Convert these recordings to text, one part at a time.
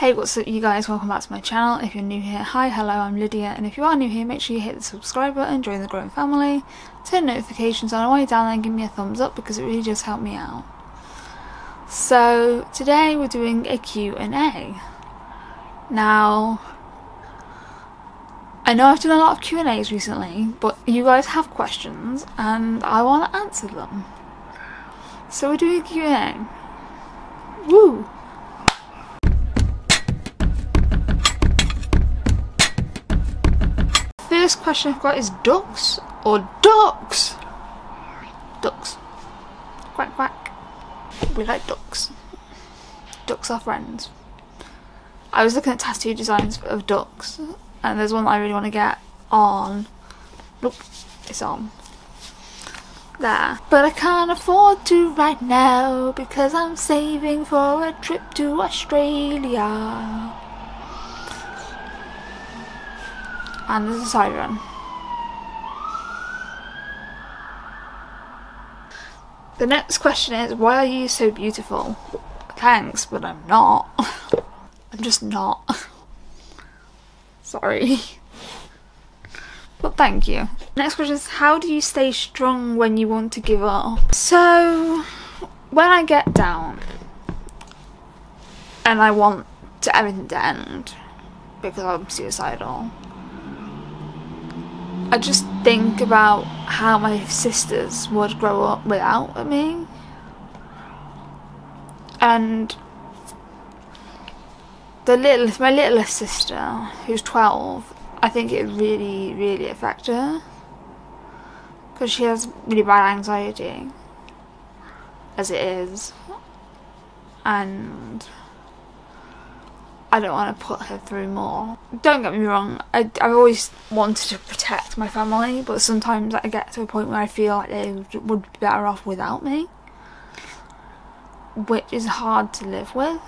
Hey, what's up you guys, welcome back to my channel. If you're new here, hi, hello, I'm Lydia, and if you are new here, make sure you hit the subscribe button, join the growing family, turn notifications on, while you're down there and give me a thumbs up because it really does help me out. So today we're doing a Q&A. Now, I know I've done a lot of Q&As recently, but you guys have questions and I want to answer them. So we're doing a Q&A. Woo! First question I've got is ducks or ducks? Ducks. Quack quack. We like ducks. Ducks are friends. I was looking at tattoo designs of ducks and there's one that I really want to get on. Nope, it's on. There. But I can't afford to right now because I'm saving for a trip to Australia. And there's a siren. The next question is, why are you so beautiful? Thanks, but I'm not. I'm just not. Sorry. But thank you. Next question is, how do you stay strong when you want to give up? So, when I get down and I want everything to end because I'm suicidal, I just think about how my sisters would grow up without me, and my littlest sister, who's 12, I think it really, really affected her because she has really bad anxiety as it is, and I don't want to put her through more. Don't get me wrong, I've always wanted to protect my family, but sometimes I get to a point where I feel like they would be better off without me, which is hard to live with.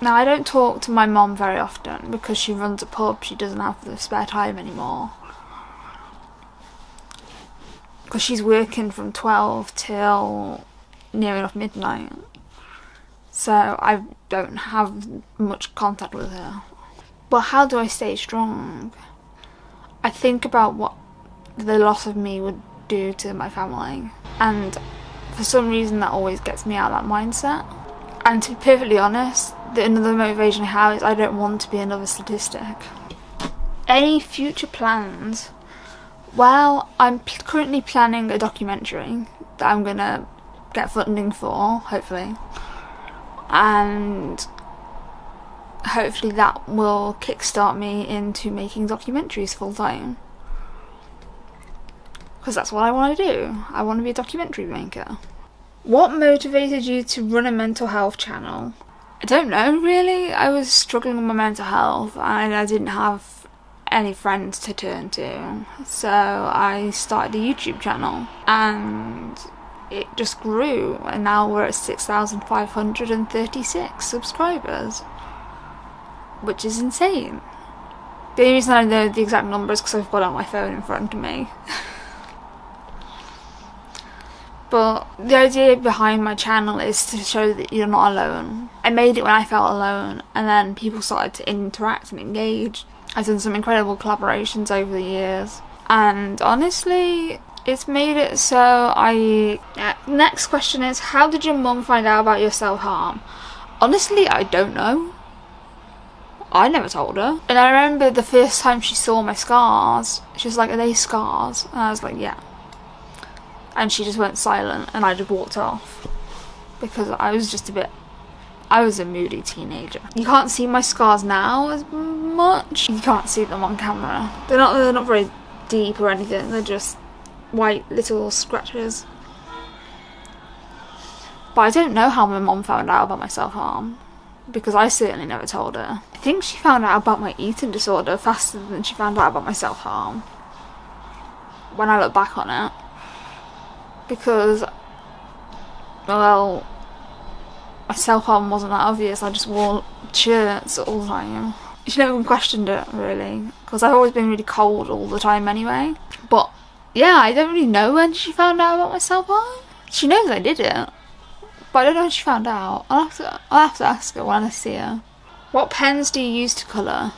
Now, I don't talk to my mom very often because she runs a pub, she doesn't have the spare time anymore. Because she's working from 12 till near enough midnight. So I don't have much contact with her. But how do I stay strong? I think about what the loss of me would do to my family, and for some reason that always gets me out of that mindset. And to be perfectly honest, another motivation I have is I don't want to be another statistic. Any future plans? Well, I'm currently planning a documentary that I'm gonna get funding for, hopefully. And hopefully that will kickstart me into making documentaries full time, because that's what I want to do. I want to be a documentary maker. What motivated you to run a mental health channel? I don't know really. I was struggling with my mental health and I didn't have any friends to turn to, so I started a YouTube channel and it just grew, and now we're at 6,536 subscribers, which is insane. The only reason I know the exact number is because I've got it on my phone in front of me. But the idea behind my channel is to show that you're not alone. I made it when I felt alone, and then people started to interact and engage. I've done some incredible collaborations over the years, and honestly, it's made it so I... Next question is, how did your mum find out about your self-harm? Honestly, I don't know. I never told her. And I remember the first time she saw my scars, she was like, are they scars? And I was like, yeah. And she just went silent and I just walked off. Because I was a moody teenager. You can't see my scars now as much. You can't see them on camera. They're not very deep or anything, they're just white little scratches. But I don't know how my mom found out about my self-harm, because I certainly never told her. I think she found out about my eating disorder faster than she found out about my self-harm, when I look back on it. Because, well, my self-harm wasn't that obvious, I just wore shirts all the time. She never even questioned it really, because I've always been really cold all the time anyway. But yeah, I don't really know when she found out about my self-harm. She knows I did it, But I don't know how she found out. I'll have to ask her when I see her. What pens do you use to colour?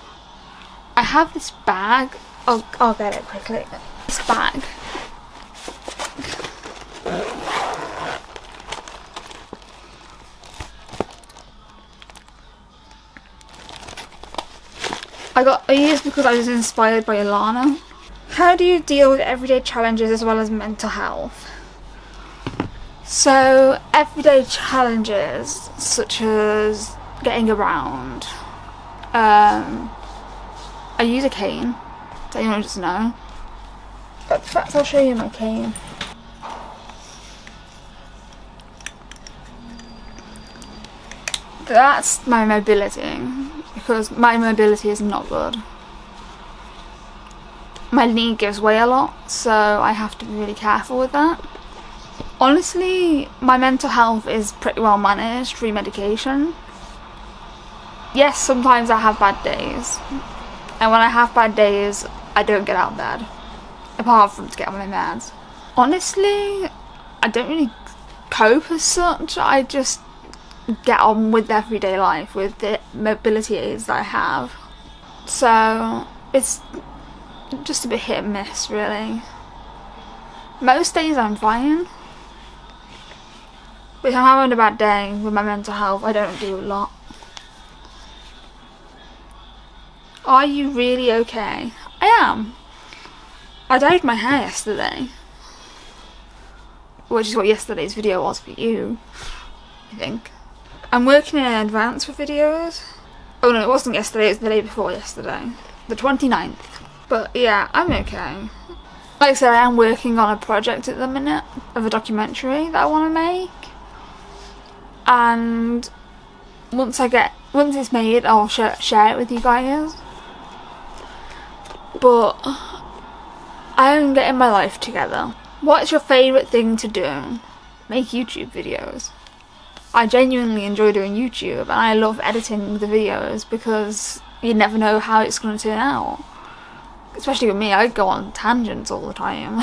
I have this bag. I'll get it quickly. This bag. I use it because I was inspired by Alana. How do you deal with everyday challenges as well as mental health? So everyday challenges such as getting around. I use a cane. Does anyone just know? But perhaps I'll show you my cane. That's my mobility, because my mobility is not good. My knee gives way a lot, so I have to be really careful with that. Honestly, my mental health is pretty well managed through medication. Yes, sometimes I have bad days, and when I have bad days, I don't get out of bed, apart from to get on my meds. Honestly, I don't really cope as such. I just get on with everyday life with the mobility aids that I have. So it's just a bit hit and miss, really. Most days I'm fine, but if I'm having a bad day with my mental health, I don't do a lot. Are you really okay? I am. I dyed my hair yesterday, which is what yesterday's video was for you, I think. I'm working in advance for videos. Oh no, it wasn't yesterday, it was the day before yesterday. The 29th. But yeah, I'm okay. Like I said, I am working on a project at the minute of a documentary that I want to make. And once it's made, I'll share it with you guys. But I am getting my life together. What's your favourite thing to do? Make YouTube videos. I genuinely enjoy doing YouTube, and I love editing the videos because you never know how it's going to turn out. Especially with me, I go on tangents all the time.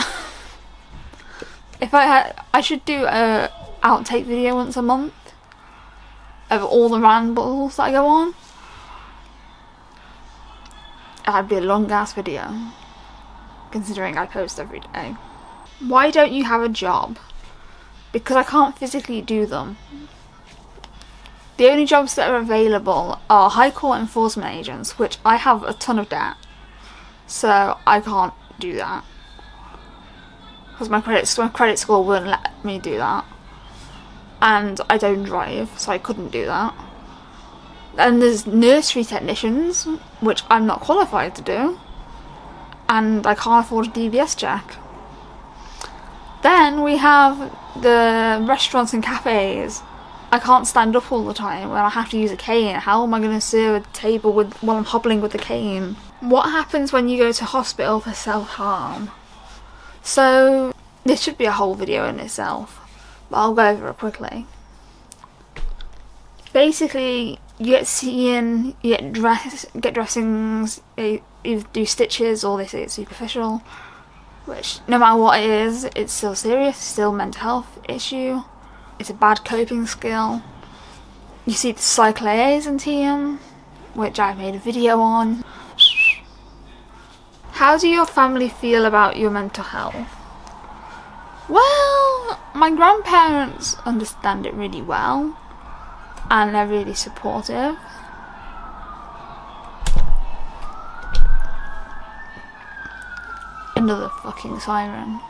I should do an outtake video once a month of all the rambles that I go on. That'd be a long ass video, considering I post every day. Why don't you have a job? Because I can't physically do them. The only jobs that are available are high court enforcement agents, which I have a ton of debt, so I can't do that because my credit score wouldn't let me do that, and I don't drive, so I couldn't do that. And there's nursery technicians, which I'm not qualified to do, and I can't afford a DBS check. Then we have the restaurants and cafes. I can't stand up all the time when I have to use a cane. How am I going to serve a table while I'm hobbling with the cane? What happens when you go to hospital for self-harm? So this should be a whole video in itself, but I'll go over it quickly. Basically, you get seen, you get dressings, you either do stitches or they say it's superficial, which no matter what it is, it's still serious, still a mental health issue. It's a bad coping skill. You see the cycliaism team, which I've made a video on. How do your family feel about your mental health? Well, my grandparents understand it really well, and they're really supportive. Another fucking siren.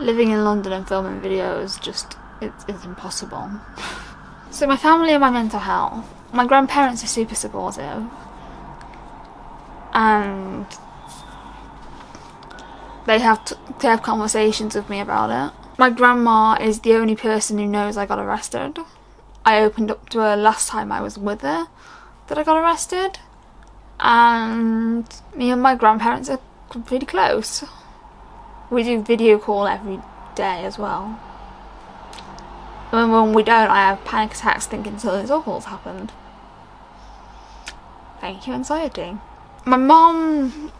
Living in London and filming videos, it's impossible. So my family and my mental health. My grandparents are super supportive, and they have conversations with me about it. My grandma is the only person who knows I got arrested. I opened up to her last time I was with her that I got arrested, and me and my grandparents are pretty close. we do video call every day as well. And when we don't, I have panic attacks thinking something's awful's happened. Thank you, anxiety. My mum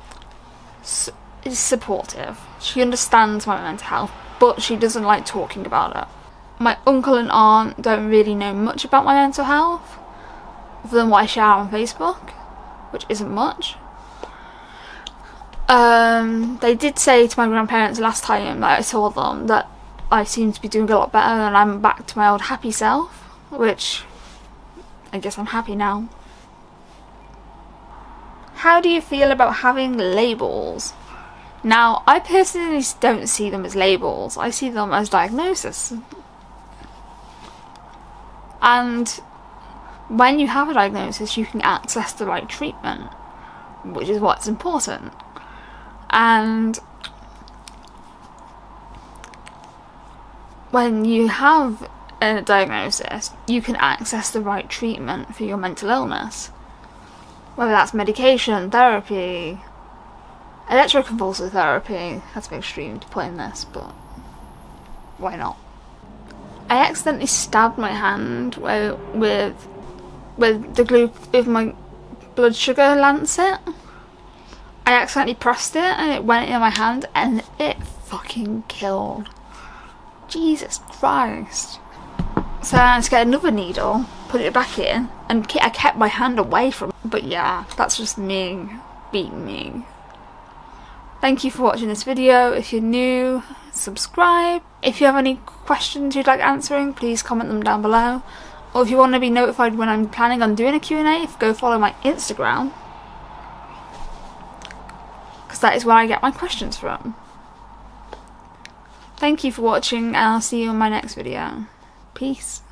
is supportive. She understands my mental health, but she doesn't like talking about it. My uncle and aunt don't really know much about my mental health, other than what I share on Facebook, which isn't much. They did say to my grandparents last time that I saw them that I seem to be doing a lot better and I'm back to my old happy self, which I guess I'm happy now. How do you feel about having labels? Now, I personally don't see them as labels, I see them as diagnosis. And when you have a diagnosis, you can access the right treatment, which is what's important. And when you have a diagnosis, you can access the right treatment for your mental illness, whether that's medication, therapy, electroconvulsive therapy. That's a bit extreme to put in this, but why not? I accidentally stabbed my hand with the glue with my blood sugar lancet. I accidentally pressed it and it went in my hand and it fucking killed. Jesus Christ. So I had to get another needle, put it back in, and I kept my hand away from it. But yeah, that's just me being me. Thank you for watching this video. If you're new, subscribe. If you have any questions you'd like answering, please comment them down below. Or if you want to be notified when I'm planning on doing a Q&A, go follow my Instagram, because that is where I get my questions from. Thank you for watching, and I'll see you in my next video. Peace.